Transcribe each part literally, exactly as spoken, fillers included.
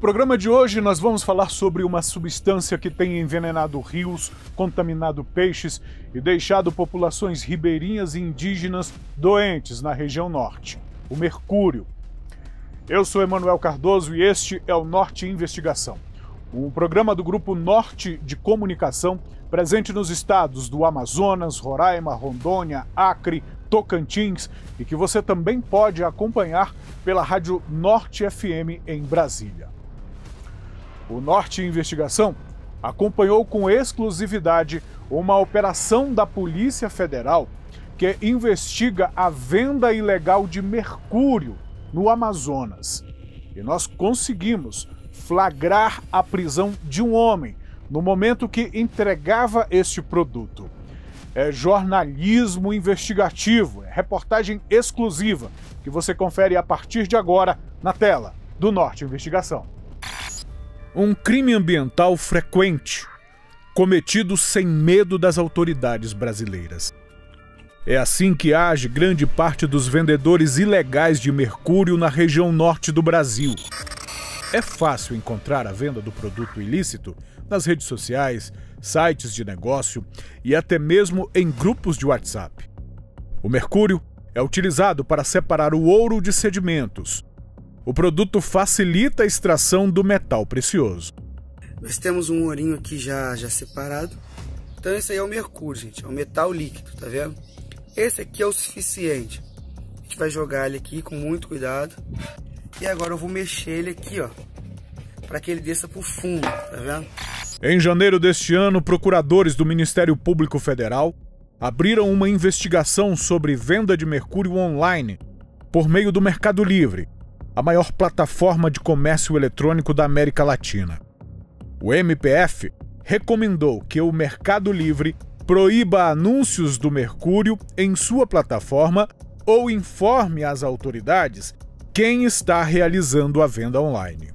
programa de hoje nós vamos falar sobre uma substância que tem envenenado rios, contaminado peixes e deixado populações ribeirinhas e indígenas doentes na região norte, o mercúrio. Eu sou Emanuel Cardoso e este é o Norte Investigação, um programa do Grupo Norte de Comunicação presente nos estados do Amazonas, Roraima, Rondônia, Acre, Tocantins e que você também pode acompanhar pela Rádio Norte F M em Brasília. O Norte Investigação acompanhou com exclusividade uma operação da Polícia Federal que investiga a venda ilegal de mercúrio no Amazonas. E nós conseguimos flagrar a prisão de um homem no momento que entregava este produto. É jornalismo investigativo, é reportagem exclusiva, que você confere a partir de agora na tela do Norte Investigação. Um crime ambiental frequente, cometido sem medo das autoridades brasileiras. É assim que age grande parte dos vendedores ilegais de mercúrio na região norte do Brasil. É fácil encontrar a venda do produto ilícito nas redes sociais, sites de negócio e até mesmo em grupos de WhatsApp. O mercúrio é utilizado para separar o ouro de sedimentos. O produto facilita a extração do metal precioso. Nós temos um ourinho aqui já, já separado. Então esse aí é o mercúrio, gente, é um metal líquido, tá vendo? Esse aqui é o suficiente. A gente vai jogar ele aqui com muito cuidado. E agora eu vou mexer ele aqui, ó, para que ele desça pro fundo, tá vendo? Em janeiro deste ano, procuradores do Ministério Público Federal abriram uma investigação sobre venda de mercúrio online por meio do Mercado Livre, a maior plataforma de comércio eletrônico da América Latina. O M P F recomendou que o Mercado Livre proíba anúncios do mercúrio em sua plataforma ou informe às autoridades quem está realizando a venda online.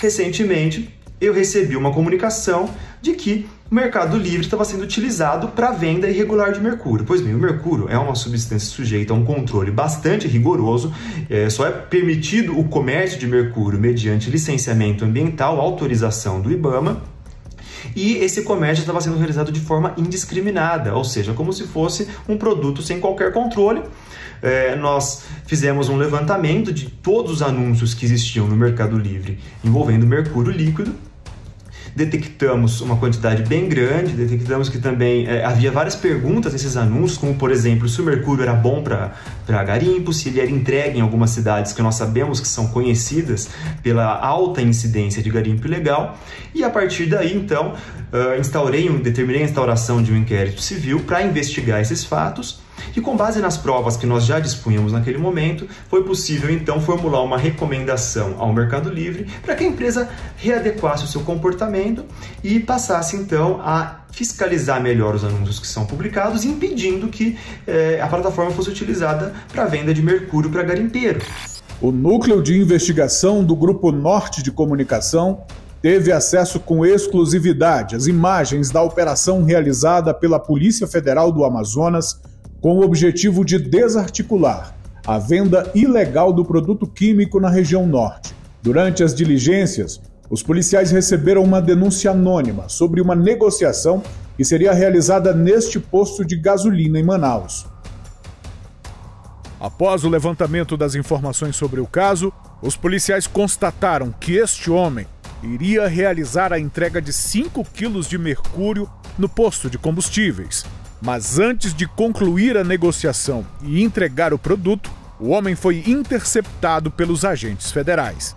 Recentemente, eu recebi uma comunicação de que o Mercado Livre estava sendo utilizado para venda irregular de mercúrio. Pois bem, o mercúrio é uma substância sujeita a um controle bastante rigoroso. É, só é permitido o comércio de mercúrio mediante licenciamento ambiental, autorização do Ibama. E esse comércio estava sendo realizado de forma indiscriminada, ou seja, como se fosse um produto sem qualquer controle. É, nós fizemos um levantamento de todos os anúncios que existiam no Mercado Livre envolvendo mercúrio líquido. Detectamos uma quantidade bem grande, detectamos que também é, havia várias perguntas nesses anúncios, como, por exemplo, se o mercúrio era bom para garimpo, se ele era entregue em algumas cidades que nós sabemos que são conhecidas pela alta incidência de garimpo ilegal. E a partir daí, então, uh, instaurei um, determinei a instauração de um inquérito civil para investigar esses fatos. E com base nas provas que nós já dispunhamos naquele momento, foi possível então formular uma recomendação ao Mercado Livre para que a empresa readequasse o seu comportamento e passasse então a fiscalizar melhor os anúncios que são publicados, impedindo que eh, a plataforma fosse utilizada para venda de mercúrio para garimpeiro. O núcleo de investigação do Grupo Norte de Comunicação teve acesso com exclusividade às imagens da operação realizada pela Polícia Federal do Amazonas com o objetivo de desarticular a venda ilegal do produto químico na região norte. Durante as diligências, os policiais receberam uma denúncia anônima sobre uma negociação que seria realizada neste posto de gasolina em Manaus. Após o levantamento das informações sobre o caso, os policiais constataram que este homem iria realizar a entrega de cinco quilos de mercúrio no posto de combustíveis. Mas antes de concluir a negociação e entregar o produto, o homem foi interceptado pelos agentes federais.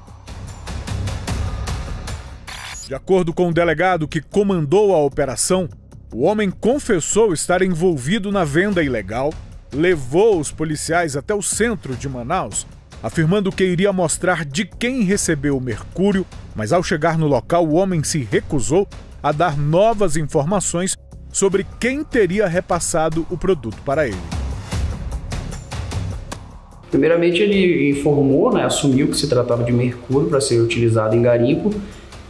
De acordo com o delegado que comandou a operação, o homem confessou estar envolvido na venda ilegal, levou os policiais até o centro de Manaus, afirmando que iria mostrar de quem recebeu o mercúrio, mas ao chegar no local o homem se recusou a dar novas informações sobre quem teria repassado o produto para ele. Primeiramente ele informou, né, assumiu que se tratava de mercúrio para ser utilizado em garimpo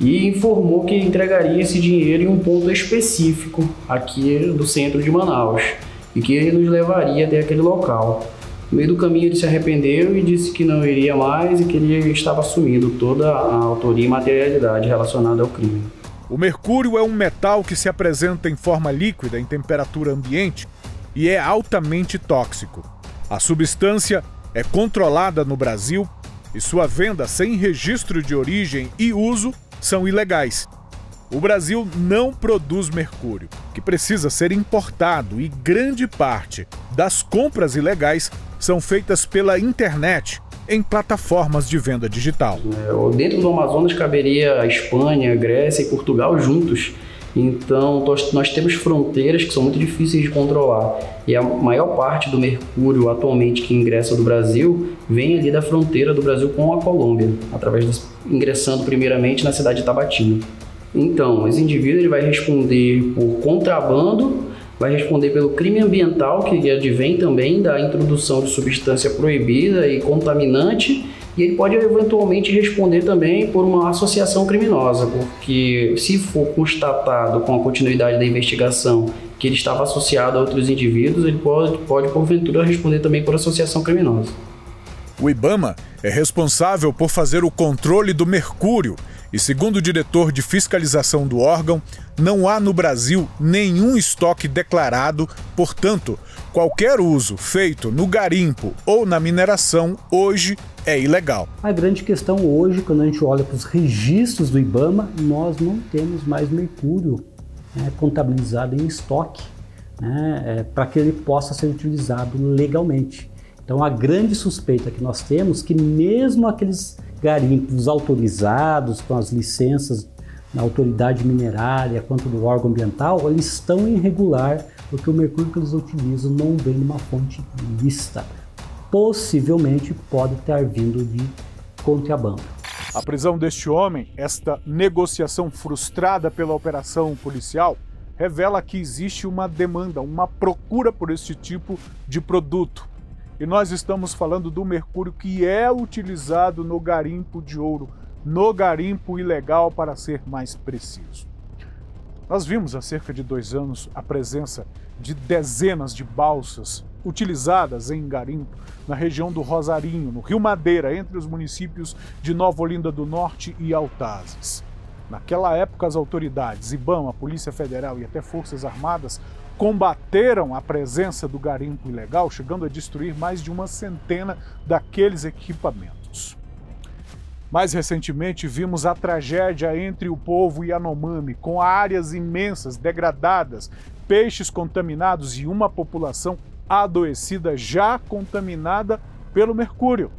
e informou que entregaria esse dinheiro em um ponto específico aqui do centro de Manaus e que ele nos levaria até aquele local. No meio do caminho ele se arrependeu e disse que não iria mais e que ele estava assumindo toda a autoria e materialidade relacionada ao crime. O mercúrio é um metal que se apresenta em forma líquida em temperatura ambiente e é altamente tóxico. A substância é controlada no Brasil e sua venda sem registro de origem e uso são ilegais. O Brasil não produz mercúrio, que precisa ser importado, e grande parte das compras ilegais são feitas pela internet em plataformas de venda digital. Dentro do Amazonas caberia a Espanha, a Grécia e Portugal juntos. Então nós, nós temos fronteiras que são muito difíceis de controlar. E a maior parte do mercúrio atualmente que ingressa do Brasil vem ali da fronteira do Brasil com a Colômbia, através das, ingressando primeiramente na cidade de Tabatinga. Então, esse indivíduo ele vai responder por contrabando, vai responder pelo crime ambiental, que advém também da introdução de substância proibida e contaminante, e ele pode eventualmente responder também por uma associação criminosa, porque se for constatado com a continuidade da investigação que ele estava associado a outros indivíduos, ele pode, pode porventura responder também por associação criminosa. O Ibama é responsável por fazer o controle do mercúrio e, segundo o diretor de fiscalização do órgão, não há no Brasil nenhum estoque declarado, portanto, qualquer uso feito no garimpo ou na mineração hoje é ilegal. A grande questão hoje, quando a gente olha para os registros do Ibama, nós não temos mais mercúrio, né, contabilizado em estoque, né, é, para que ele possa ser utilizado legalmente. Então, a grande suspeita que nós temos é que mesmo aqueles garimpos autorizados com as licenças da autoridade minerária quanto do órgão ambiental, eles estão irregular, porque o mercúrio que eles utilizam não vem de uma fonte lícita. Possivelmente pode ter vindo de contrabando. A prisão deste homem, esta negociação frustrada pela operação policial, revela que existe uma demanda, uma procura por este tipo de produto. E nós estamos falando do mercúrio que é utilizado no garimpo de ouro, no garimpo ilegal, para ser mais preciso. Nós vimos há cerca de dois anos a presença de dezenas de balsas utilizadas em garimpo na região do Rosarinho, no Rio Madeira, entre os municípios de Nova Olinda do Norte e Altazes. Naquela época, as autoridades, Ibama, Polícia Federal e até Forças Armadas, combateram a presença do garimpo ilegal, chegando a destruir mais de uma centena daqueles equipamentos. Mais recentemente, vimos a tragédia entre o povo Yanomami, com áreas imensas degradadas, peixes contaminados e uma população adoecida já contaminada pelo mercúrio.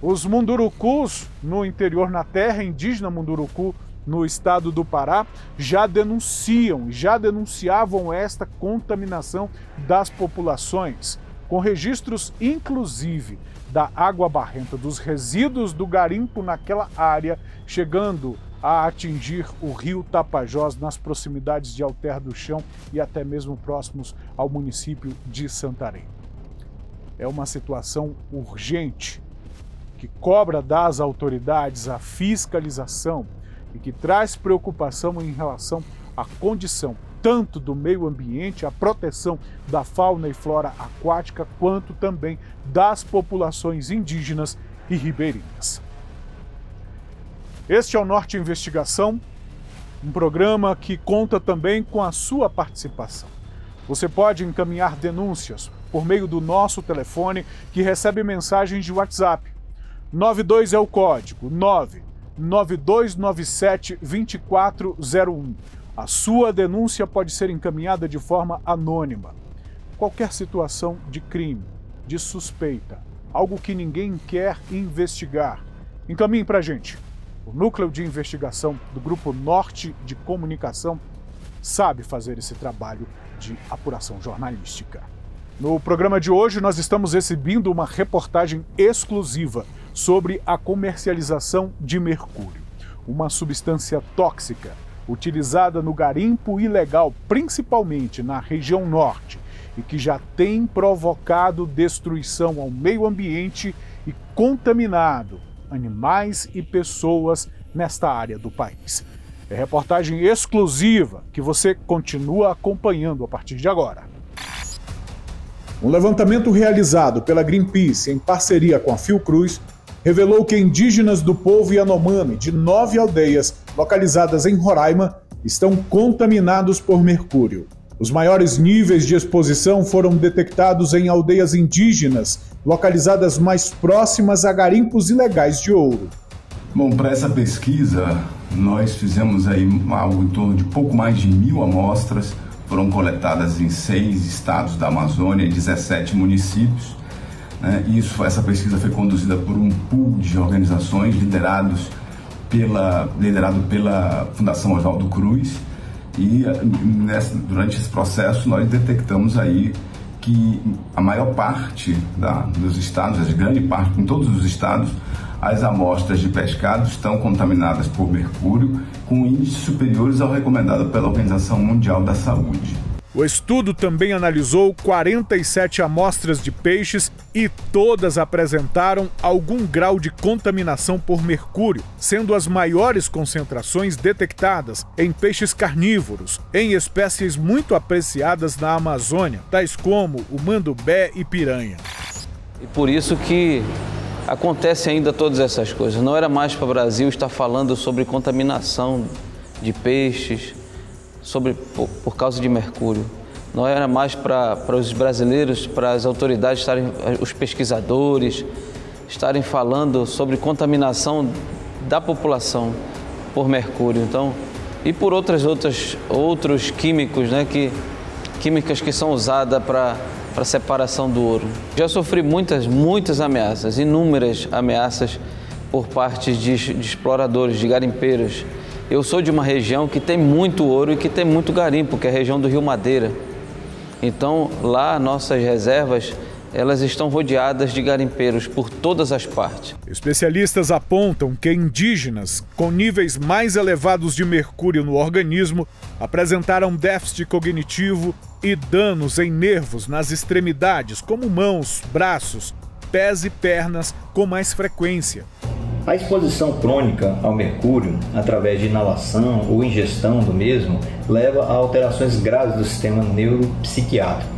Os mundurucus no interior, na terra indígena mundurucu, no estado do Pará, já denunciam, já denunciavam esta contaminação das populações, com registros inclusive da água barrenta, dos resíduos do garimpo naquela área, chegando a atingir o rio Tapajós, nas proximidades de Alter do Chão e até mesmo próximos ao município de Santarém. É uma situação urgente, que cobra das autoridades a fiscalização, e que traz preocupação em relação à condição tanto do meio ambiente, à proteção da fauna e flora aquática, quanto também das populações indígenas e ribeirinhas. Este é o Norte Investigação, um programa que conta também com a sua participação. Você pode encaminhar denúncias por meio do nosso telefone, que recebe mensagens de WhatsApp. nove dois é o código, nove nove dois nove sete dois quatro zero um. A sua denúncia pode ser encaminhada de forma anônima. Qualquer situação de crime, de suspeita, algo que ninguém quer investigar, encaminhe para a gente. O Núcleo de Investigação do Grupo Norte de Comunicação sabe fazer esse trabalho de apuração jornalística. No programa de hoje, nós estamos exibindo uma reportagem exclusiva sobre a comercialização de mercúrio, uma substância tóxica utilizada no garimpo ilegal, principalmente na região norte, e que já tem provocado destruição ao meio ambiente e contaminado animais e pessoas nesta área do país. É reportagem exclusiva que você continua acompanhando a partir de agora. Um levantamento realizado pela Greenpeace em parceria com a Fiocruz revelou que indígenas do povo Yanomami de nove aldeias localizadas em Roraima estão contaminados por mercúrio. Os maiores níveis de exposição foram detectados em aldeias indígenas localizadas mais próximas a garimpos ilegais de ouro. Bom, para essa pesquisa, nós fizemos aí algo em torno de pouco mais de mil amostras. Foram coletadas em seis estados da Amazônia e dezessete municípios. Isso, essa pesquisa foi conduzida por um pool de organizações liderados pela, liderado pela Fundação Oswaldo Cruz. E durante esse processo nós detectamos aí que a maior parte da, dos estados, a grande parte, em todos os estados, as amostras de pescado estão contaminadas por mercúrio com índices superiores ao recomendado pela Organização Mundial da Saúde. O estudo também analisou quarenta e sete amostras de peixes e todas apresentaram algum grau de contaminação por mercúrio, sendo as maiores concentrações detectadas em peixes carnívoros, em espécies muito apreciadas na Amazônia, tais como o mandubé e piranha. E por isso que acontece ainda todas essas coisas. Não era mais para o Brasil estar falando sobre contaminação de peixes sobre, por, por causa de mercúrio. Não era mais para, para os brasileiros, para as autoridades, estarem, os pesquisadores, estarem falando sobre contaminação da população por mercúrio. Então, e por outras, outras, outros químicos, né, que, químicas que são usadas para... para separação do ouro. Já sofri muitas, muitas ameaças, inúmeras ameaças por parte de, de exploradores, de garimpeiros. Eu sou de uma região que tem muito ouro e que tem muito garimpo, que é a região do Rio Madeira. Então, lá, nossas reservas, elas estão rodeadas de garimpeiros por todas as partes. Especialistas apontam que indígenas com níveis mais elevados de mercúrio no organismo apresentaram déficit cognitivo e danos em nervos nas extremidades, como mãos, braços, pés e pernas, com mais frequência. A exposição crônica ao mercúrio, através de inalação ou ingestão do mesmo, leva a alterações graves do sistema neuropsiquiátrico.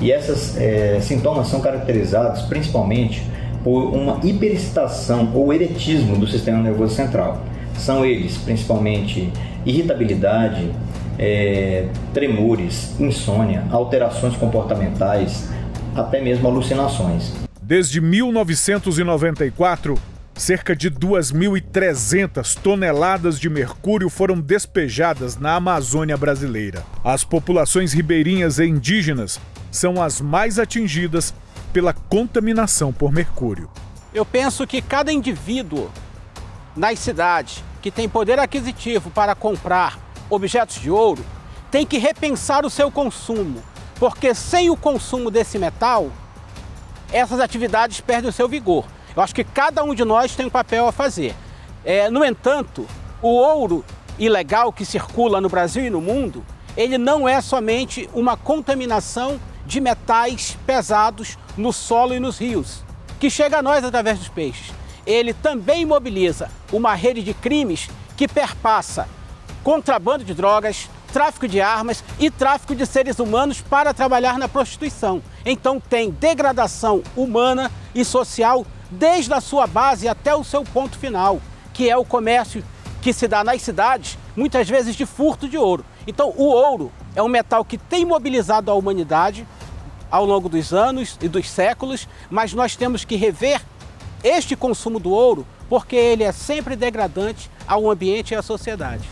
E esses é, sintomas são caracterizados principalmente por uma hiperexcitação ou eretismo do sistema nervoso central. São eles, principalmente, irritabilidade, é, tremores, insônia, alterações comportamentais, até mesmo alucinações. Desde mil novecentos e noventa e quatro, cerca de duas mil e trezentas toneladas de mercúrio foram despejadas na Amazônia brasileira. As populações ribeirinhas e indígenas são as mais atingidas pela contaminação por mercúrio. Eu penso que cada indivíduo nas cidades que tem poder aquisitivo para comprar objetos de ouro tem que repensar o seu consumo, porque sem o consumo desse metal, essas atividades perdem o seu vigor. Eu acho que cada um de nós tem um papel a fazer. É, no entanto, o ouro ilegal que circula no Brasil e no mundo, ele não é somente uma contaminação de metais pesados no solo e nos rios, que chega a nós através dos peixes. Ele também mobiliza uma rede de crimes que perpassa contrabando de drogas, tráfico de armas e tráfico de seres humanos para trabalhar na prostituição. Então tem degradação humana e social desde a sua base até o seu ponto final, que é o comércio que se dá nas cidades, muitas vezes de furto de ouro. Então, o ouro é um metal que tem mobilizado a humanidade ao longo dos anos e dos séculos, mas nós temos que rever este consumo do ouro, porque ele é sempre degradante ao ambiente e à sociedade.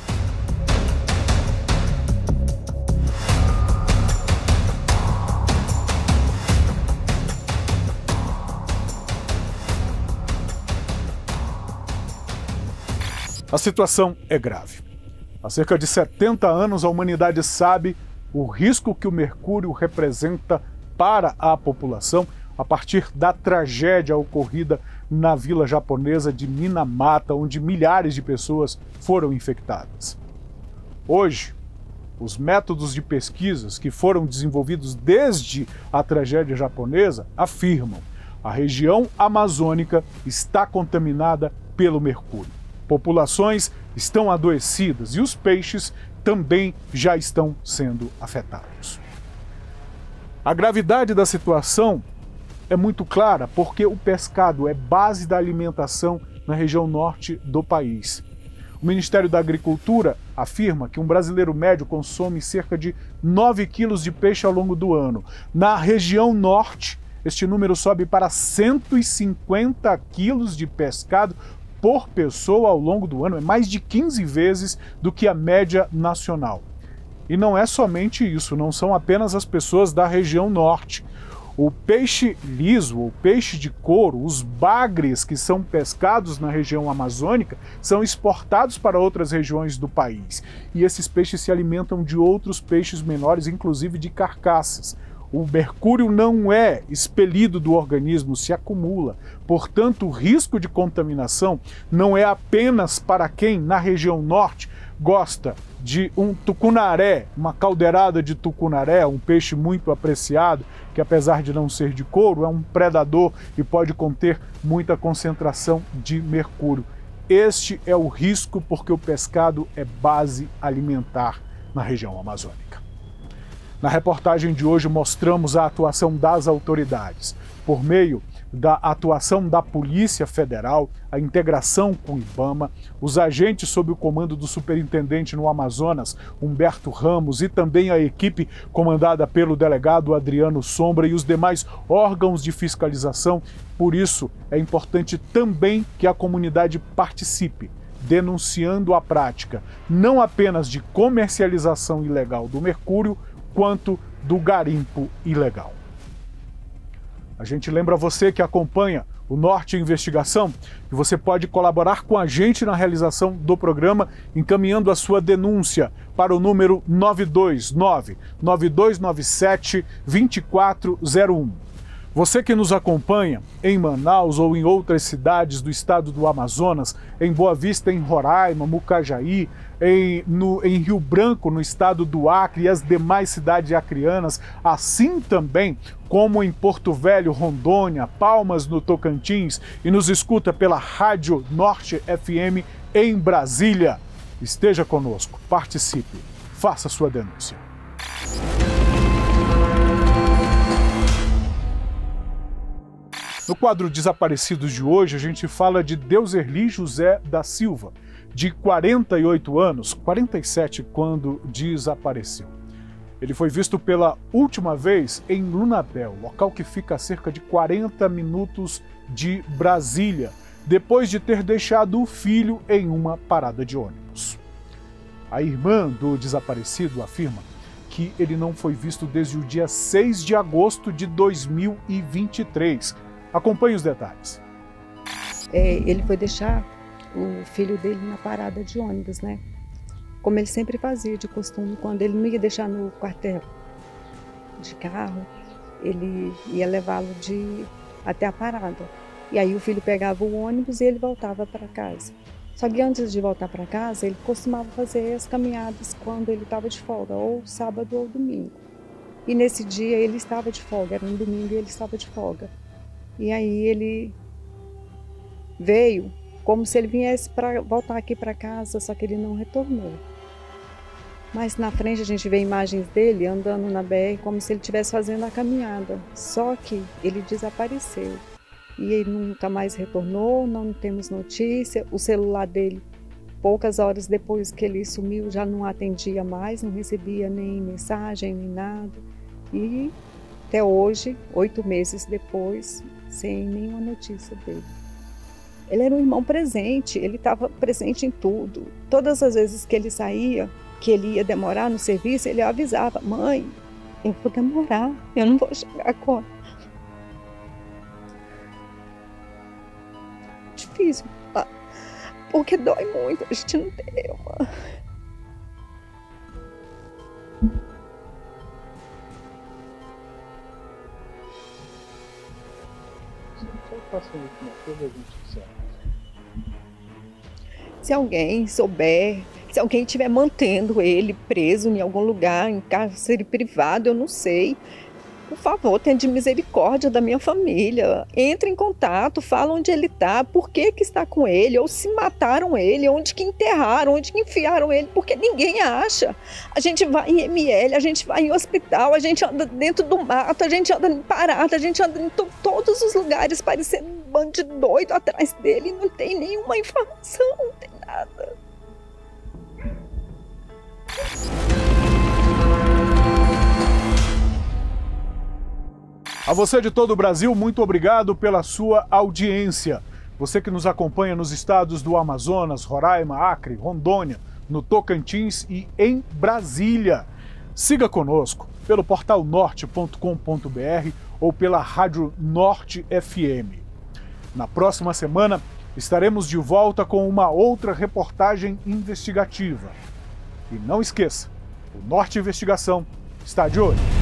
A situação é grave. Há cerca de setenta anos, a humanidade sabe o risco que o mercúrio representa para a população a partir da tragédia ocorrida na vila japonesa de Minamata, onde milhares de pessoas foram infectadas. Hoje, os métodos de pesquisas que foram desenvolvidos desde a tragédia japonesa afirmam que a região amazônica está contaminada pelo mercúrio. Populações estão adoecidas e os peixes também já estão sendo afetados. A gravidade da situação é muito clara porque o pescado é base da alimentação na região norte do país. O Ministério da Agricultura afirma que um brasileiro médio consome cerca de nove quilos de peixe ao longo do ano. Na região norte, este número sobe para cento e cinquenta quilos de pescado por pessoa ao longo do ano. É mais de quinze vezes do que a média nacional. E não é somente isso, não são apenas as pessoas da região norte. O peixe liso, o peixe de couro, os bagres que são pescados na região amazônica são exportados para outras regiões do país. E esses peixes se alimentam de outros peixes menores, inclusive de carcaças. O mercúrio não é expelido do organismo, se acumula. Portanto, o risco de contaminação não é apenas para quem, na região norte, gosta de um tucunaré, uma caldeirada de tucunaré, um peixe muito apreciado, que apesar de não ser de couro, é um predador e pode conter muita concentração de mercúrio. Este é o risco porque o pescado é base alimentar na região amazônica. Na reportagem de hoje mostramos a atuação das autoridades. Por meio da atuação da Polícia Federal, a integração com o Ibama, os agentes sob o comando do superintendente no Amazonas, Humberto Ramos, e também a equipe comandada pelo delegado Adriano Sombra e os demais órgãos de fiscalização. Por isso, é importante também que a comunidade participe, denunciando a prática não apenas de comercialização ilegal do mercúrio, quanto do garimpo ilegal. A gente lembra você que acompanha o Norte Investigação que você pode colaborar com a gente na realização do programa encaminhando a sua denúncia para o número nove dois nove, nove dois nove sete, dois quatro zero um. Você que nos acompanha em Manaus ou em outras cidades do estado do Amazonas, em Boa Vista, em Roraima, Mucajaí, em, no, em Rio Branco, no estado do Acre e as demais cidades acreanas, assim também como em Porto Velho, Rondônia, Palmas, no Tocantins, e nos escuta pela Rádio Norte F M em Brasília. Esteja conosco, participe, faça sua denúncia. No quadro Desaparecidos de hoje, a gente fala de Deuserli José da Silva, de quarenta e oito anos, quarenta e sete quando desapareceu. Ele foi visto pela última vez em Lunabel, local que fica a cerca de quarenta minutos de Brasília, depois de ter deixado o filho em uma parada de ônibus. A irmã do desaparecido afirma que ele não foi visto desde o dia seis de agosto de dois mil e vinte e três, Acompanhe os detalhes. É, ele foi deixar o filho dele na parada de ônibus, né? Como ele sempre fazia de costume, quando ele não ia deixar no quartel de carro, ele ia levá-lo de até a parada. E aí o filho pegava o ônibus e ele voltava para casa. Só que antes de voltar para casa, ele costumava fazer as caminhadas quando ele estava de folga, ou sábado ou domingo. E nesse dia ele estava de folga, era um domingo e ele estava de folga. E aí ele veio como se ele viesse para voltar aqui para casa, só que ele não retornou. Mas na frente a gente vê imagens dele andando na B R como se ele estivesse fazendo a caminhada. Só que ele desapareceu e ele nunca mais retornou, não temos notícia. O celular dele, poucas horas depois que ele sumiu, já não atendia mais, não recebia nem mensagem, nem nada. E até hoje, oito meses depois, sem nenhuma notícia dele. Ele era um irmão presente, ele estava presente em tudo. Todas as vezes que ele saía, que ele ia demorar no serviço, ele avisava: mãe, eu vou demorar, eu não vou chegar agora. Difícil, porque dói muito, a gente não tem uma... Se alguém souber, se alguém estiver mantendo ele preso em algum lugar, em cárcere privado, eu não sei. por favor, tenha de misericórdia da minha família. Entre em contato, fala onde ele está, por que que está com ele, ou se mataram ele, onde que enterraram, onde que enfiaram ele, porque ninguém acha. A gente vai em M L, a gente vai em hospital, a gente anda dentro do mato, a gente anda em parada, a gente anda em todos os lugares parecendo um bando de doido atrás dele, não tem nenhuma informação, não tem nada. A você de todo o Brasil, muito obrigado pela sua audiência. Você que nos acompanha nos estados do Amazonas, Roraima, Acre, Rondônia, no Tocantins e em Brasília. Siga conosco pelo portal norte ponto com ponto br ou pela Rádio Norte F M. Na próxima semana estaremos de volta com uma outra reportagem investigativa. E não esqueça, o Norte Investigação está de olho.